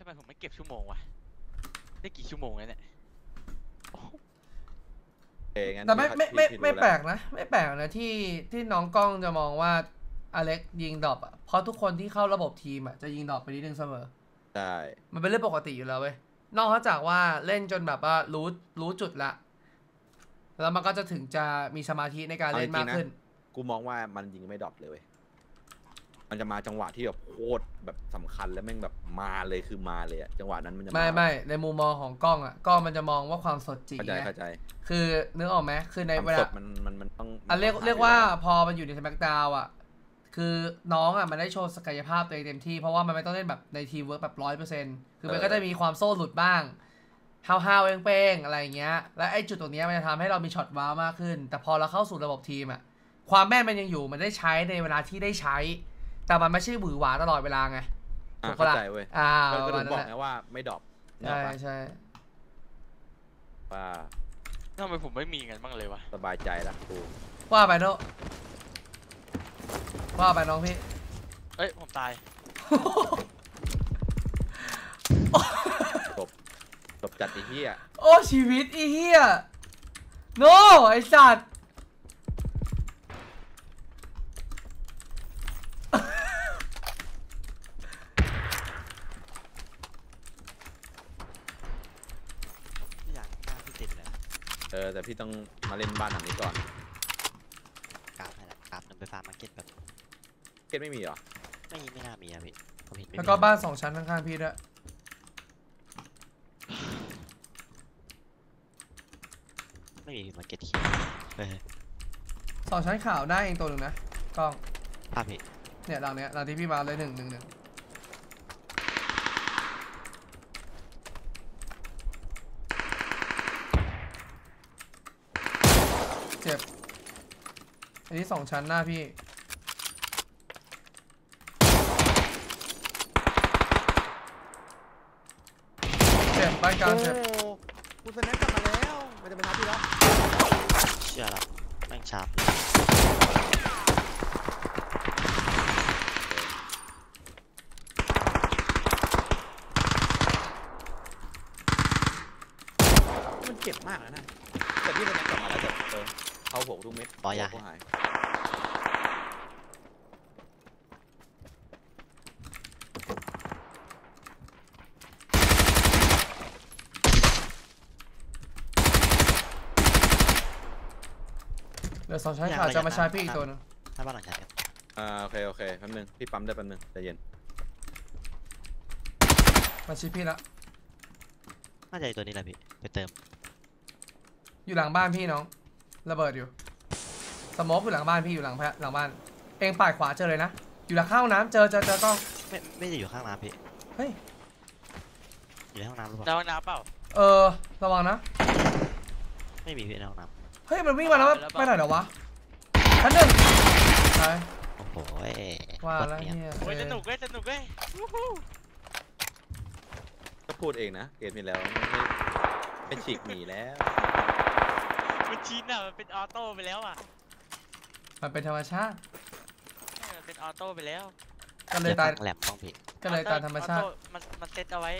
ทำไมผมไม่เก็บชั่วโมงวะได้กี่ชั่วโมงแล้วเนี่ยแต่ไม่แปลกนะไม่แปลกนะที่น้องกล้องจะมองว่าอเล็กยิงดรอปอ่ะเพราะทุกคนที่เข้าระบบทีมอ่ะจะยิงดรอปไปนิดนึงเสมอใช่มันเป็นเรื่องปกติอยู่แล้วเว้ยนอกจากว่าเล่นจนแบบว่ารู้จุดละแล้วมันก็จะถึงจะมีสมาธิในการเล่นมากขึ้นกูมองว่ามันยิงไม่ดรอปเลยเว้ยมันจะมาจังหวะที่แบบโคตรแบบสำคัญแล้วแม่งแบบมาเลยคือมาเลยอะจังหวะนั้นมันจะไม่ในมุมมองของกล้องอะกล้องมันจะมองว่าความสดจริงเข้าใจคือนึกออกไหมคือในเวลามันต้องเรียกว่าพอมันอยู่ในสแมกดาวอะคือน้องอะมันได้โชว์ศักยภาพตัวเองเต็มที่เพราะว่ามันไม่ต้องเล่นแบบในทีมเวิร์กแบบ100%คือมันก็จะมีความโซ่หลุดบ้างห้าวเป้งอะไรเงี้ยและไอจุดตรงนี้มันจะทำให้เรามีช็อตว้าวมากขึ้นแต่พอเราเข้าสู่ระบบทีมอะความแม่นมันยังอยู่มันได้ใช้ในเวลาที่ได้ใช้แต่มันไม่ใช่บือหวาตลอดเวลาไงเข้าใจเว้ยก็ถึงบอกนะว่าไม่ดรอปใช่ว่าทำไมผมไม่มีเงินบ้างเลยวะสบายใจละกูว่าไปเนาะว่าไปน้องพี่เอ้ยผมตายจบจัดอีเหี้ยโอ้ชีวิตอีเหี้ยโน่ไอสัตว์แต่พี่ต้องมาเล่นบ้านหลังนี้ก่อนกราฟอะไรกราฟมันไปฟาร์มมาร์เก็ตแบบมาร์เก็ตไม่มีหรอไม่น่ามีอะพี่แล้วก็บ้าน2ชั้นข้างๆพี่ด้วยไม่มีมาร์เก็ตที่2ชั้นขาวได้เองตัวหนึ่งนะกล้องภาพพี่เนี่ยหลังเนี้ยหลังที่พี่มาเลยหนึ่งเจ็บอันนี้2ชั้นหน้าพี่เจ็บบ้านกลางเจ็บกูสแนปกลับมาแล้วมันจะไปทับพี่แล้วเชื่อละแม่งชาร์ปมันเจ็บมากนะน่ะแต่พี่สแนปกลับมาแล้วเขาโผล่ทุกเม็ดปอยาหายเดี๋ยวสองชั้นขาจะมาใช้พี่อีกตัวนึงถ้าบ้านหลังชั้นโอเคแป๊บนึงพี่ปั๊มได้แป๊บนึงใจเย็นมาชี้พี่ละน่าจะตัวนี้แหละพี่ไปเติมอยู่หลังบ้านพี่น้องระเบิดอยู่สโมกอยู่หลังบ้านพี่อยู่หลังบ้านเองป่ายขวาเจอเลยนะอยู่หลังข้างน้ำเจอต้องไม่ได้อยู่ข้างน้ำพี่เฮ้ยอยู่ข้างน้ำหรือเปล่าข้างน้ำเปล่าระวังนะไม่มีพี่ในห้องน้ำเฮ้ยมันวิ่งมาแล้วไปไหนเหรอวะชั้นหนึ่งไปโอ้โหว่าแล้วเนี่ยโอ้ยสนุกเว้ยก็พูดเองนะเกมนี้แล้วไม่ฉีกหนีแล้วมันชินอ่ะมันเป็นออโต้ไปแล้วอ่ะมันเป็นธรรมชาติเป็นออโต้ไปแล้วก็เลยตายแหลมต้องผิดก็เลยตายธรรมชาติมันเซตเอาไว้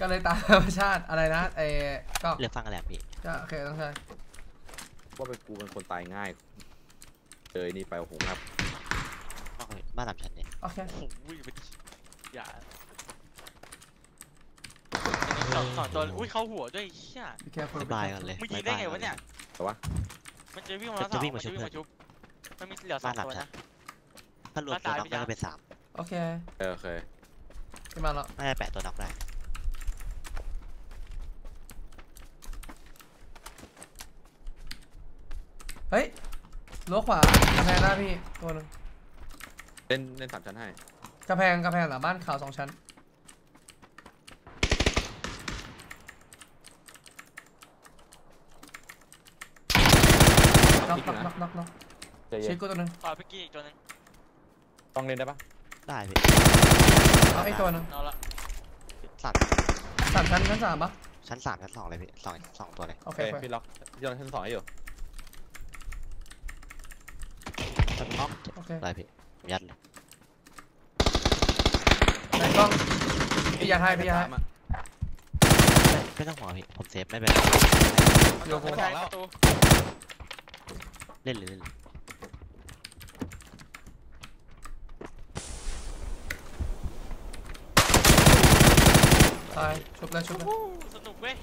ก็เลยตายธรรมชาติอะไรนะก็เลือกฟังแหลมผิดก็โอเคต้องใช่ว่าเป็นกูเป็นคนตายง่ายเลยนี่ไปโอ้โหครับบ้านหลังฉันเนี่ยโอเคอุ้ยอย่าสองตัวอุ้ยเข้าหัวด้วยเชี่ยสบายกันเลยไม่ยิงได้ไงวะเนี่ยแต่ว่ามันจะวิ่งมาชุบมันมีเหลือ3ตัวนะถ้ารวมตัวน็อกก็เป็น3โอเคขึ้นมาแล้วไม่ได้8ตัวน็อกได้เฮ้ยล้อขวากระแพงหน้าพี่ตัวนึงเล่น3ชั้นให้กระแพงหลังบ้านขาว2ชั้นน็อกชิคกูตัวนึงปล่อยพิกกี้อีกตัวนึงต้องเล่นได้ปะได้พี่เอาไอ้ตัวนึงเอาละสั่นชั้น3ปะ ชั้นสามชั้นสองเลยพี่สองตัวเลยโอเคพี่ล็อกย้อนชั้นสองอยู่ชั้นล็อกได้พี่ยัดเลยได้กล้องพี่ยัดให้พี่ยัดไม่ต้องห่วงพี่ผมเซฟไม่เป็นไรโยกของแล้วเล่นเลยเล่นเลยตายชุบแล้วชุบแล้วสนุกเว้ย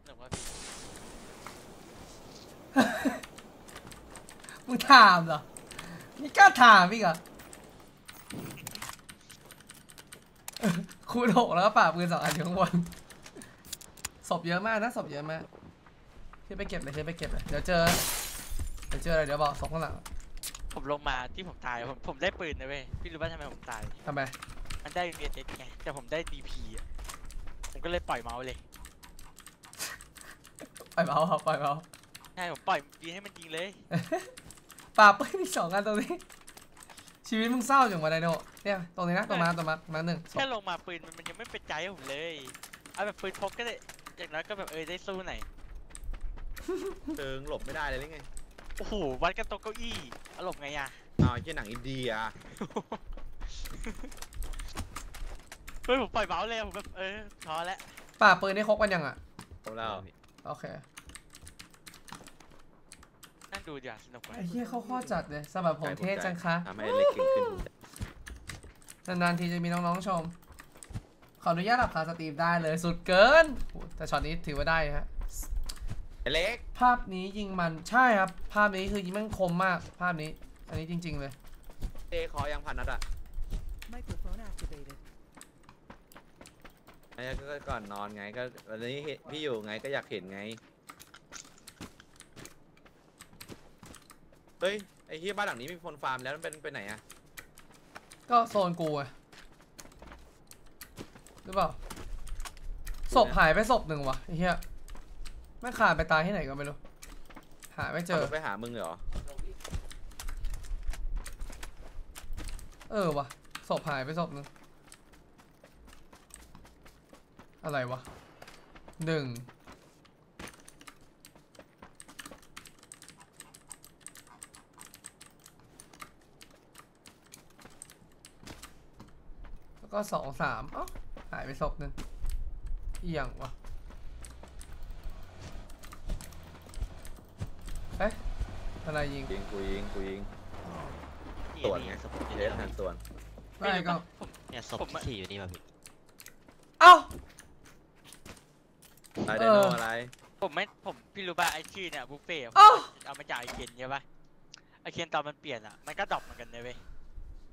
สนุกว่าพี่มึงถามเหรอนี่กล้าถามพี่เหรอคูณหกแล้วก็ป่าปืนสองอันอยู่ข้างบนศพเยอะมากนะศพเยอะมากพี่ไปเก็บเลยพี่ไปเก็บเลยเดี๋ยวเจออะไรเดี๋ยวบอกศพข้างหลังผมลงมาที่ผมตายผมได้ปืนนะเว้ยพี่รู้ว่าทำไมผมตายทำไมมันได้เบียดเอ็ดไงแต่ผมได้ดีพีอ่ะผมก็เลยปล่อยเมาส์เลยปล่อยเมาส์ครับปล่อยเมาส์ใช่ผมปล่อยยิงให้มันยิงเลยป่าปืนมีสองอันตรงนี้ชีวิตมึงเศร้าอยู่มาไดโนเนี่ยตรงนี้นะตรงมาหนึ่งแค่ลงมาปืนมันยังไม่เป็นใจผมเลยเอาแบบปืนพกก็ได้อย่างนั้นก็แบบได้สู้ไหนเติงหลบไม่ได้เลยหรือไงโอ้โหวัดกันตกเก้าอี้อารมณ์ไงอ่ะเอาไอ้หนังอินเดียเฮ้ยผมปล่อยเมาส์เลยผมแบบท้อแล้วป่าปืนได้ครบกันยังอ่ะครบแล้วโอเคนั่นดูดิสนุกไอ้เหี้ยเขาข้อจัดเลยสำหรับผมเท่จังคะทำให้เล็กขึ้นนานๆทีจะมีน้องๆชมขออนุญาตหลับคาสตรีมได้เลยสุดเกินแต่ช็อตนี้ถือว่าได้ฮะเล็กภาพนี้ยิงมันใช่ครับภาพนี้คือยิงมันคมมากภาพนี้อันนี้จริงๆเลยเจขอยังพันนัดอ่ะไอ้ก็ก่อนนอนไงก็วันนี้พี่อยู่ไงก็อยากเห็นไงเฮ้ยไอ้ที่บ้านหลังนี้มีคนฟาร์มแล้วมันเป็นไหนอ่ะก็โซนกูไงหรือเปล่าศพหายไปศพหนึ่งวะไอ้เหี้ยมันขาดไปตายที่ไหนก็ไม่รู้หาไม่เจอไปหามึงเหรอวะศพหายไปศพนึงอะไรวะหนึ่งแล้วก็สองสามหายไปศพนึงเอียงวะเอ๊ะอะไรยิงส่วนไงเยอะทางส่วนไม่ก็เนี่ยศพที่อยู่นี่มาพี่เอ้าอะไรโดนอะไรผมพี่รู้ป่ะไอชื่อเนี่ยบุฟเฟ่เอามาจากไอเคนใช่ป่ะไอเคนตอนมันเปลี่ยนอ่ะมันก็ดรอปเหมือนกันเลยเว้ย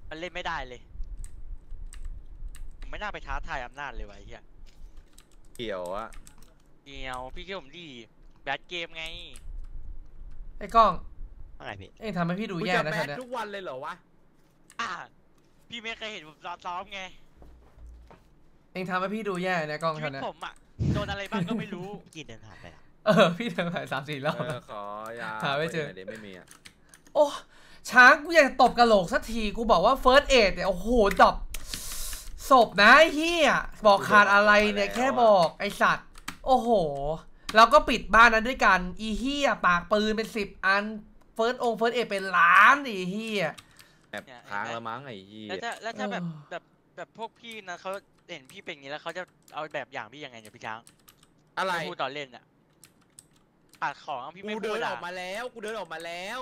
มันเล่นไม่ได้เลยผมไม่น่าไปท้าทายอำนาจเลยวะไอ้เหี้ยเกี่ยวพี่เกี่ยวผมดีแบดเกมไงไอ้กล้องอะไรพี่เอ็งทำให้พี่ดูแย่นะครับเนี่ยทุกวันเลยเหรอวะพี่ไม่เคยเห็นผมซ้อมไงเอ็งทำให้พี่ดูแย่นะกล้องครับเนี่ยผมอ่ะโดนอะไรบ้างก็ไม่รู้กินเดินผ่านไปพี่เดินผ่าน3-4 รอบขอยาหาไม่เจอไม่มีอ่ะโอ้ช้างกูอยากตบกระโหลกสักทีกูบอกว่า First Aid เนี่ยโอ้โหดรอปศพนะไอ้เหี้ยบอกขาดอะไรเนี่ยแค่บอกไอ้สัตว์โอ้โหแล้วก็ปิดบ้านนั้นด้วยกันอีเหี้ยปากปืนเป็น10 อันเฟิร์สเอเป็นล้านอีเหี้ยแบบทางละมั้งไอ้เหี้ยแล้วถ้าแบบพวกพี่นะเขาเห็นพี่เป็นอย่างนี้แล้วเขาจะเอาแบบอย่างพี่ยังไงเนี่ยพี่ช้างอะไรพูดต่อเล่นอะขาดของพี่ไม่พูดกูเดินออกมาแล้ว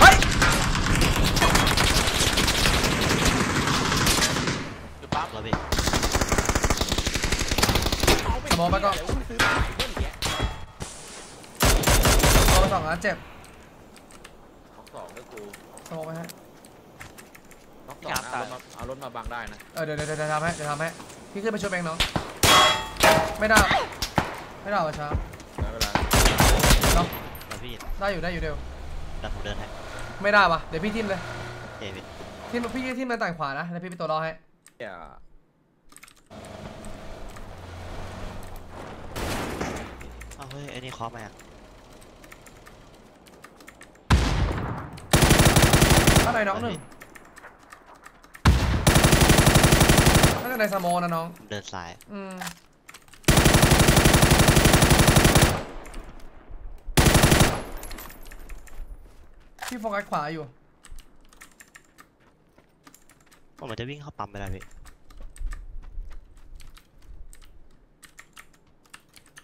เฮ้ยดูปั๊บเลยพี่สมองไปก่อนเอาไป2 นัดเจ็บ2ด้วยกูสมองไปฮะเอารถมาบังได้นะเดี๋ยวทำให้พี่ขึ้นไปช่วยแบงค์น้องไม่ได้วะช้าไม่เป็นไรน้องได้อยู่เดี๋ยวดันผมเดินให้ไม่ได้ปะเดี๋ยวพี่ทิมเลยพี่ทิมมาต่างขวานะแล้วพี่เป็นตัวรอให้เฮ้ยไอ้นี่คอมาอะไรน้องหนึ่ง ข้างในสโมนะน้องเดินสายพี่โฟกัสขวาอยู่ผมจะวิ่งเข้าปั๊มไปแล้วพี่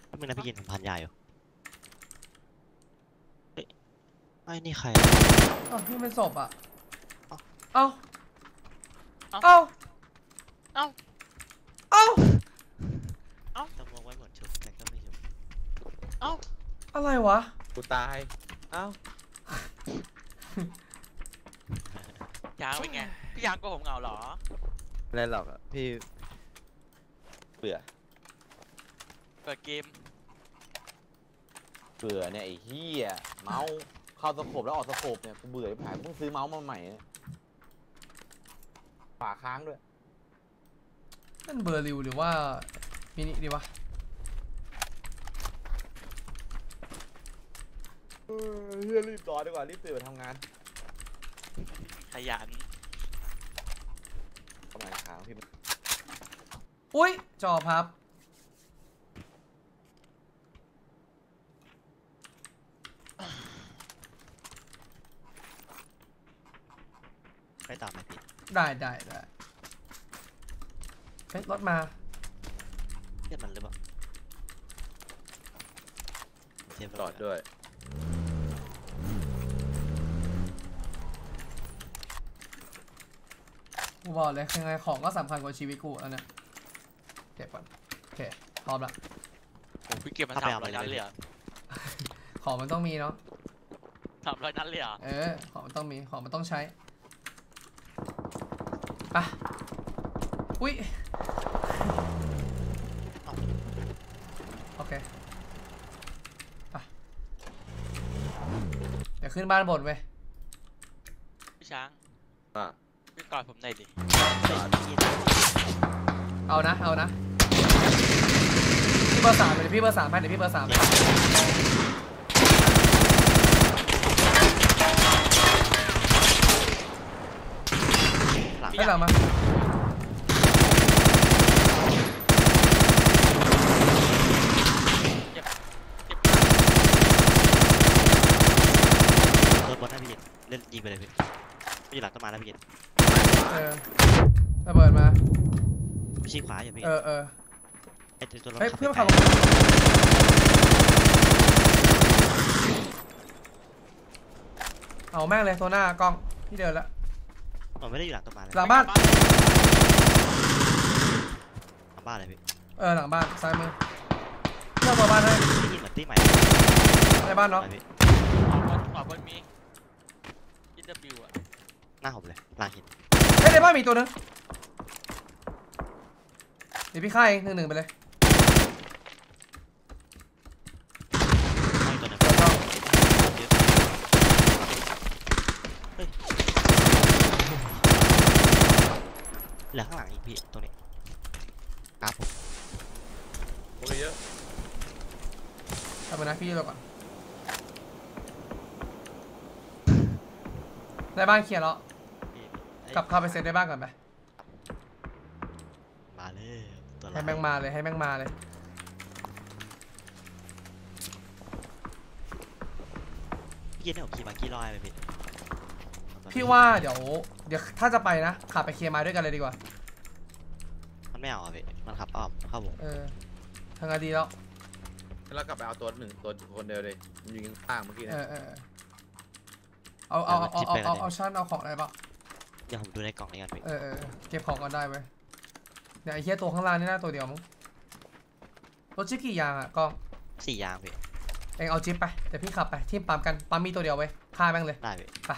แป๊บนึงนะพี่กินของพันยายอยู่ไอ้นี่ใครอ๋อพี่เป็นศพอ่ะเอ้าตะโมไว้หมดชุบแต่ก็ไม่ชุบเอ้าอะไรวะกูตายเอ้ายางเป็นไงพี่ยางก็ผมเหงาหรออะไรหรอกพี่เบื่อเปิดเกมเบื่อเนี่ยไอ้เหี้ยเมาส์เข้าสโคปแล้วออกสโคปเนี่ยกูเบื่อไอ้ผายกูต้องซื้อเมาส์มาใหม่ฝาค้างด้วยนั่นเบอร์ริวหรือว่ามินิดีวะเฮียรีบต่อดีกว่ารีบตื่นไปทำงานขยันทำงานค้างพี่อุ้ยจอพับใครตามไหมพี่ได้เฮ้ยรถมาเรียกมันหรือเปล่าจอดด้วยกูบอกเลยยังไงของก็สำคัญกว่าชีวิตกูแล้วเนี่ยเก็บก่อนโอเคพร้อมละผมพี่เก็บมา300 นัดเลยอะของมันต้องมีเนาะ300 นัดเลยอะของมันต้องมีของมันต้องใช้ไปอุ้ยโอเคไปเดี๋ยวขึ้นบ้านบนเว้ยพี่ช้างพี่กอดผมหน่อยดิเอานะพี่เบอร์ 3เลยพี่เบอร์ 3ให้เดี๋ยวพี่เบอร์ 3ให้หลังมาเล่นยิงไปเลยพี่ไม่หลักต้องมาแล้วพี่ระเบิดมาชี้ขวาอย่างพี่ไอ้ตัวรถเพื่อนขับเอาแม่งเลยตัวหน้ากล้องที่เดินละผมไม่ได้อยู่หลังต้นไม้หลังบ้านเลยพี่หลังบ้านซ้ายมือเจ้าตัวบ้านให้ที่เหมือนที่ใหม่ในบ้านเนาะขวาบนมีอินเตอร์บิวอะหน้าผมเลยลาหินเฮ้ยในบ้านมีตัวนึงเดี๋ยวพี่ฆ่าเองหนึ่งไปเลยเหลือข้างหลังอีกพี่ตัวนี้ครับผมโอ้ยเยอะทำไปนะพี่เราก่อนได้บ้านเคลียร์แล้วกลับเข้าไปเซ็ตได้บ้านก่อนไปมาเลยให้แม่งมาเลยพี่เนี่ยผมขี่มากี่ร้อยไปพี่ว่าเดี๋ยวถ้าจะไปนะขับไปเคลียร์มาด้วยกันเลยดีกว่ามันไม่เอาพี่มันขับอ้อมเข้าวงทางดีแล้วแล้วกลับไปเอาตัวหนึ่งตัวคนเดียวเลยมันยิงข้างเมื่อกี้นะเอาชั้นเอาของอะไรปะเดี๋ยวผมดูในกล่องนี้กันพี่เก็บของก่อนได้ไหมเดี๋ยวไอ้เหี้ยตัวข้างล่างนี่น่าตัวเดียวมั้งรถจิ๊บกี่ยางอะกล้อง4 ยางพี่เองเอาจิ๊บไปเดี๋ยวพี่ขับไปที่ปั๊มกันปั๊มมีตัวเดียวไว้ฆ่าแม่งเลยได้พี่ไ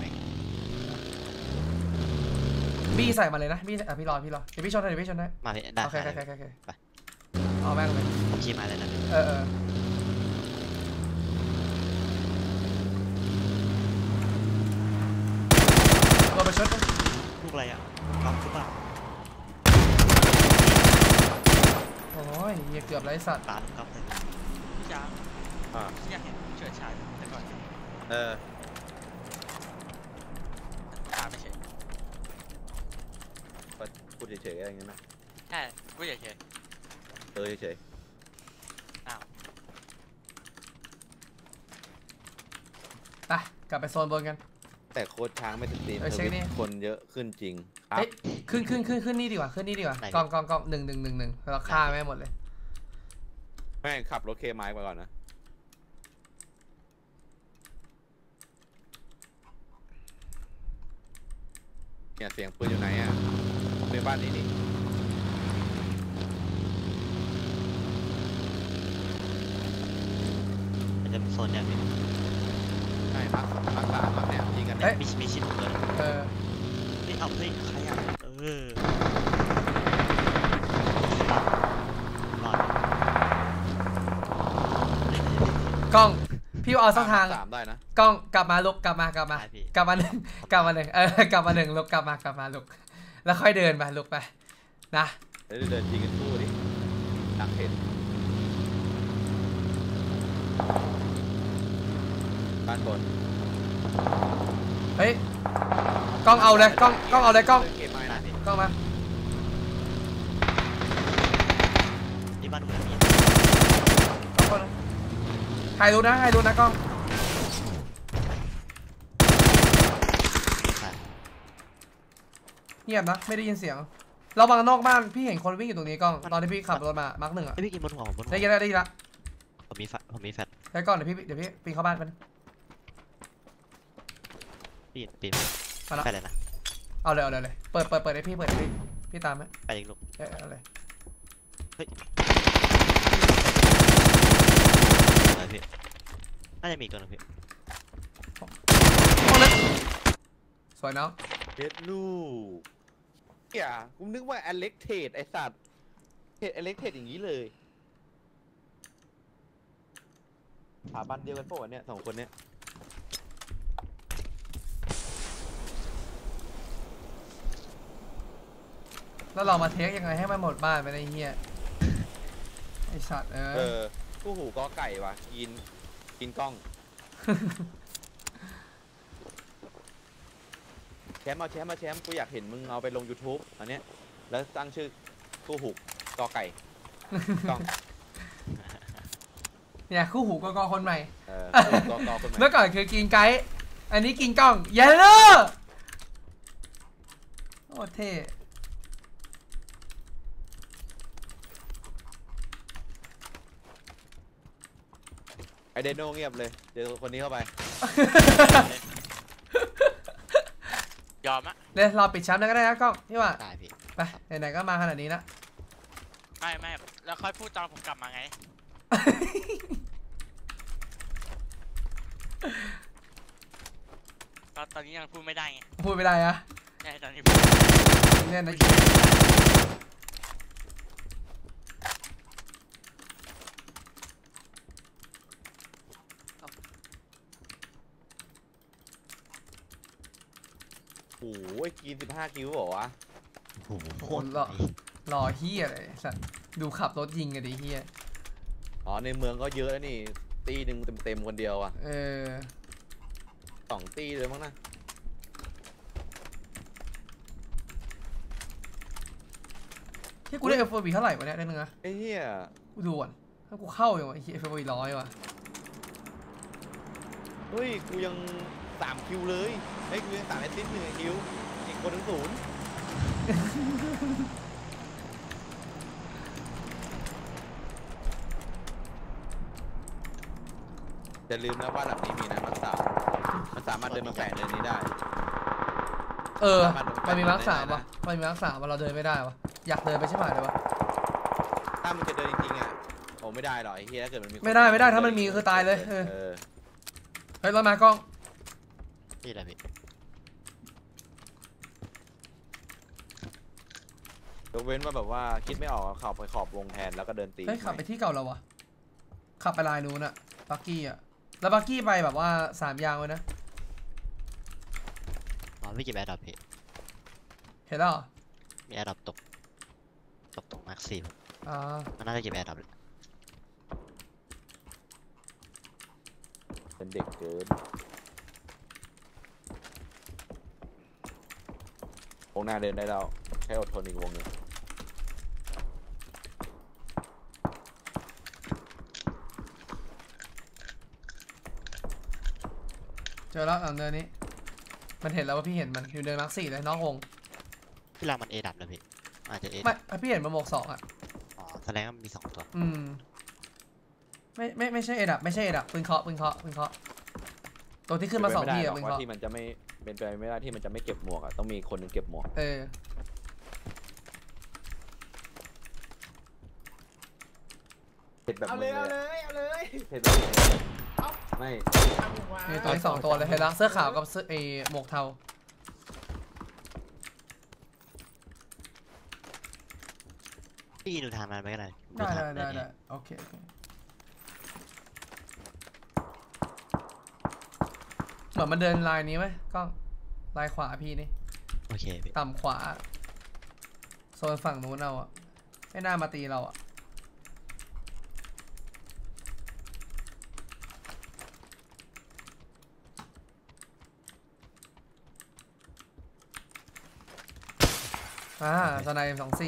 ปบี้ใส่มาเลยนะบี้พี่รอเดี๋ยวพี่ชนให้มาเลยได้โอเคไปเอาแม่งเลยชี้มาเลยนะเราไปชนลูกอะไรอ่ะกำหรือเปล่าโอ้ยเกือบไร้สัตว์ตัดกำเลยพี่จ้าอยากเห็นเฉิดฉายแต่ก่อนกู ดเฉยๆอะไรเงี้ยนะใช่พูดเฉยๆเฉยๆอ้าวไปกลับไปโซนบนกันแต่โค้ชช้างไม่ติดตีมคนเยอะขึ้นจริงเฮ้ยขึ้นนี่ดีกว่ากอง1 เราฆ่าไม่หมดเลยแม่งขับรถเคไม้ไปก่อนนะเนี่ยเสียงปืนอยู่ไหนอ่ะในบ้านนี้นี่มันจะเป็นโซนเนี่ยพี่ใช่ปะมาเนี่ยยิงกันเนี่ยมีชิ้นเลยนี่เอาไปใครอ่ะกล้องพี่เอาสักทางกล้องกลับมาลุกกลับมาหนึ่งลุกกลับมาลุกแล้วค่อยเดินไปลุกไปนะเดี๋ยวเดินยิงกันคู่ดิดักเห็นบ้านบนเฮ้ยกล้องเอาเลยกล้องเอาเลยกล้องมาที่บ้านผมใครรู้นะกล้องเงียบนะไม่ได้ยินเสียงเราบังนอกบ้านพี่เห็นคนวิ่งอยู่ตรงนี้กล้องตอนที่พี่ขับรถมามาร์ค 1อ่ะพี่กินบนหัวผมได้ยินแล้วผมมีแฟลชใช้กล้องเดี๋ยวพี่ปีนเข้าบ้านมันปีนไปเลยนะเอาเลยเปิดเลยพี่ตามไหมไปอีกลูกเอาเลยเฮ้ยพี่น่าจะมีตัวนึงพี่สวยเนาะเด็ดลูกเฮียผมนึกว่าอเล็กเทดไอสัตว์เทดอเล็กเทดอย่างนี้เลยสถาบันเดียวกันป่ะเนี่ย2คนเนี่ยแล้วเรามาเทคยังไงให้มันหมดบ้านไปในเฮียไอสัตว์กู้หูก็ไก่วะกินกล้องแชมป์กูอยากเห็นมึงเอาไปลง YouTube อันเนี้ยแล้วตั้งชื่อกู้หูก็ไก่กล้องเนี่ยกู้หูก็คนใหม่เมื่อก่อนคือกินไก่อันนี้กินกล้องเยลโล่โอ้เท่ไอเดโน่เงียบเลยเดี๋ยวคนนี้เข้าไปยอมอะเลยเราปิดแชมป์แล้วก็ได้นะกล้องนี่ว่าไปไหนๆก็มาขนาดนี้นะไม่แล้วค่อยพูดตอนผมกลับมาไงตอนนี้ยังพูดไม่ได้ไงพูดไม่ได้อะใช่ตอนนี้แน่นอนโอ้ยกิน15 คิวบอกว่าโอ้โหคนรอเฮียอะไรสัตว์ดูขับรถยิงกันดิเฮียอ๋อในเมืองก็เยอะแล้วนี่ตีหนึ่งเต็มคนเดียวอ่ะ2 ตีเลยมั้งนะที่กูได้ FOB เท่าไหร่วะเนี่ยได้นึงนะไอ้เฮียกูดูก่อนถ้ากูเข้าอย่างวะ FOB 100วะเฮ้ยกูยัง3 คิวเลยไอ้กูยัง3 แอสซิสต์1 คิวอีกคนถึง0จะลืมนะว่าหลังนี้มีนะมันสามารถเดินมาแฝงเดินนี้ได้มันมีมาร์ค 3วะมันมีมาร์ค 3วะเราเดินไม่ได้วะอยากเดินไปใช่ไหมเลยวะถ้ามันจะเดินจริงๆอ่ะโอ้ไม่ได้หรอไอ้เฮียถ้าเกิดมันมีไม่ได้ถ้ามันมีคือตายเลยเฮ้ยเรามากล้องนี่แหละพี่ยกเว้นว่าแบบว่าคิดไม่ออกขับไปขอบวงแทนแล้วก็เดินตีขับไปที่เก่าเราวะขับไปลายนู้นอะบักกี้อะแล้วบักกี้ไปแบบว่า3 ยางเลยนะอ๋อไม่เก็บแอร์ดรอปพี่เห็นแล้วมีแอร์ดรอปตกตรงMark 4มันน่าจะเก็บแอร์ดรอปเลยเป็นเด็กเกินโค้งหน้าเดินได้แล้ว แค่อดทนอีกวงหนึ่งเจอแล้วหลังเดินนี้มันเห็นแล้วว่าพี่เห็นมันอยู่เดินมาร์คสี่เลยน้ององพี่ลามันเอดับเลยพี่อาจจะเอไม่พี่เห็นมันหมวกสองอ่ะอ๋อแสดงว่ามีสองตัวไม่ใช่เอดับไม่ใช่เอดับปืนเคาะตัวที่ขึ้นมาสองที่อ่ะปืนเคาะที่มันจะไม่เป็นไปไม่ได้ที่มันจะไม่เก็บหมวกอ่ะต้องมีคนนึงเก็บหมวกเอาเลยไม่นี่ตัวที่สองตัวเลยเห็นแล้วเสื้อขาวกับเสื้อหมวกเทาพี่ดูทางมันไปกันเลยได้โอเคเหมือนมันเดินลายนี้ไหมกล้องลายขวาพี่นี่โอเคต่ำขวาโซนฝั่งนู้นเราอ่ะไม่น่ามาตีเราอ่ะสไนด์24ยาน้ำเยอะนะเ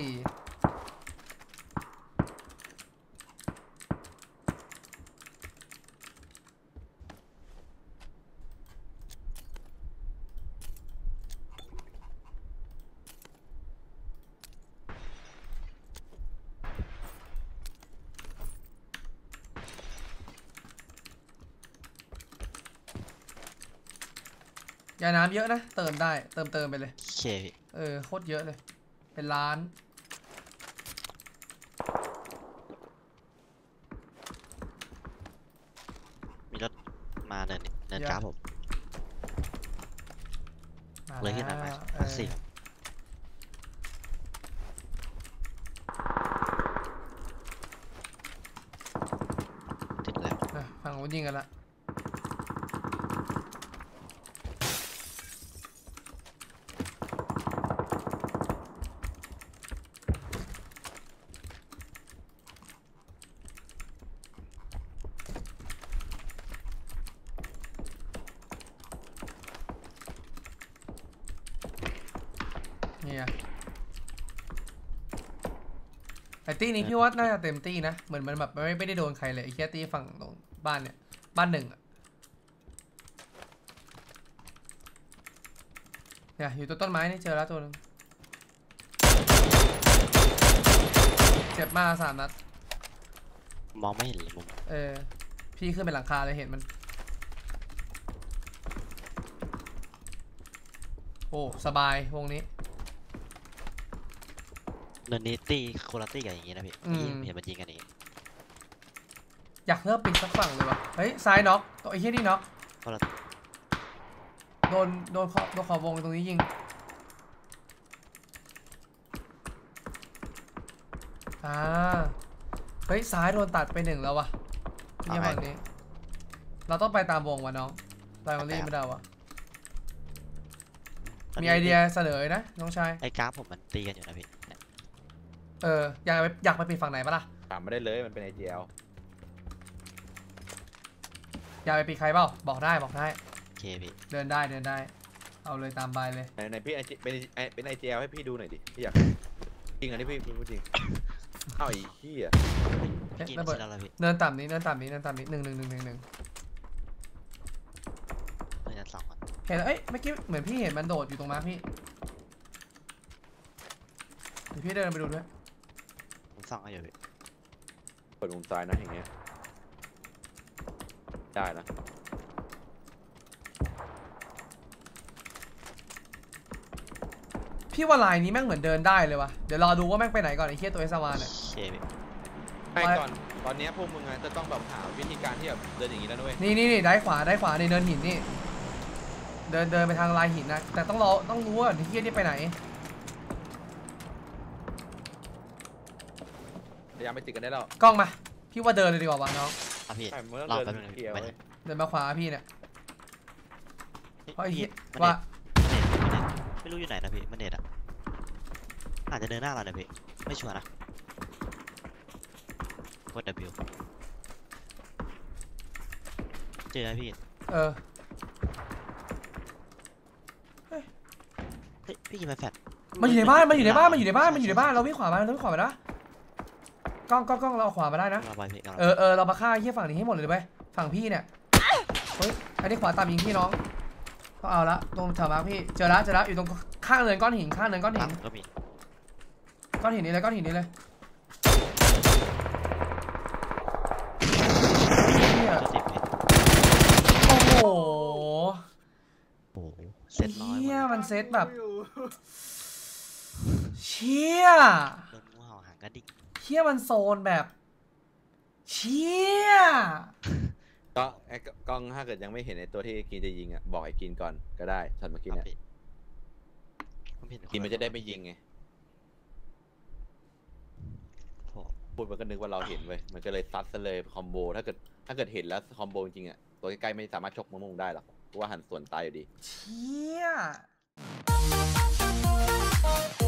ติมได้เติมไปเลยเชฟโคตรเยอะเลยเป็นล้านมีรถมาเดินกราฟผมเลยที่ไหนมาสี่ติดแล้วฝั่งนู้นยิงกันละไอ้ตี้นี้พี่ว่าน่าจะเต็มตี้นะเหมือนมันแบบไม่ได้โดนใครเลยไอ้แค่ตี้ฝั่งตรงบ้านเนี่ยบ้านหนึ่งเนี่ยอยู่ต้นไม้นี่เจอแล้วตัวนึงเจ็บมาก3 นัดมองไม่เห็นเลยมุมพี่ขึ้นไปหลังคาเลยเห็นมันโอ้สบายวงนี้เนินนี้ตีโคลาตี้กันอย่างงี้นะพี่เห็นมันจริงกันนี้อยากเลิกปิดสักฝั่งเลยวะเฮ้ยซ้ายน็อกตัวไอ้เหี้ยนี่น็อกโดนขอบวงตรงนี้ยิงเฮ้ยซ้ายโดนตัดไป1แล้ววะนี่ฝั่งนี้เราต้องไปตามวงวะน้องไปวงนี้ไม่ได้วะมีไอเดียเสนอนะน้องชายไอ้กราฟผมมันตีกันอยู่นะพี่อยากไปปิดฝั่งไหนปะล่ะถามไม่ได้เลยมันเป็นไอเดียอยากไปปิดใครเปล่าบอกได้โอเคพี่เดินได้เอาเลยตามบายเลยไหนพี่เป็นไอเดียให้พี่ดูหน่อยดิพี่อยากจริงอันนี้พี่พูดจริงเอ้าอีกพี่อ่ะเนินต่ำนี้1เนิน 2เห็นแล้วเมื่อกี้เหมือนพี่เห็นมันโดดอยู่ตรงมาพี่พี่เดินไปดูด้วยผมสั่งอะไรอยู่พี่เปิดมุมซ้ายนะอย่างเงี้ยได้นะพี่ว่าลายนี้แม่งเหมือนเดินได้เลยวะเดี๋ยวรอดูว่าแม่งไปไหนก่อนไอ้เหี้ยตัวเอสวานเนี่ยไปก่อนตอนนี้พวกมึงจะต้องแบบหาวิธีการที่แบบเดินอย่างนี้แล้วด้วยนี่ได้ขวาในเนินหินนี่เดินไปทางลายหินนะแต่ต้องรู้ว่าไอ้เหี้ยนี่ไปไหนพยายามไปติดกันได้แล้วกล้องมาพี่ว่าเดินเลยดีกว่าวะน้องพี่เราเดินมาขวาพี่เนี่ยเพราะไอ้เหี้ยว่าไม่รู้อยู่ไหนนะพี่มันเน็ตอ่ะอาจจะเดินหน้าเราเลยพี่ไม่ชัวร์นะกด W เจอไหมพี่พี่กินไปแฟต มันอยู่ในบ้านเราวิ่งขวามานะกล้องเราขวามาได้นะเรามาฆ่าไอ้เหี้ยฝั่งนี้ให้หมดเลยไปฝั่งพี่เนี่ยเฮ้ยไอ้นี่ขวาตามยิงพี่น้องก็เอาละตรงแถวมาพี่เจอละอยู่ตรงข้างเนินก้อนหินนี่เลยโอ้โหเซตน้อยเชี่ยมันเซตแบบเชี่ยโดนงูเห่าหางกระดิ่งเชี่ยมันโซนแบบเชี่ยก็ไอ้กล้องถ้าเกิดยังไม่เห็นไอ้ตัวที่กินจะยิงอ่ะบอกไอ้กินก่อนก็ได้ฉันมากินเนี่ยกินมันจะได้ไม่ยิงไงพูดมันก็นึกว่าเราเห็นเว้ยมันก็เลยซัดซะเลยคอมโบถ้าเกิดเห็นแล้วคอมโบจริงอ่ะตัวใกล้ๆไม่สามารถชกมุมได้หรอกเพราะว่าหันส่วนตายอยู่ดีเชี่ย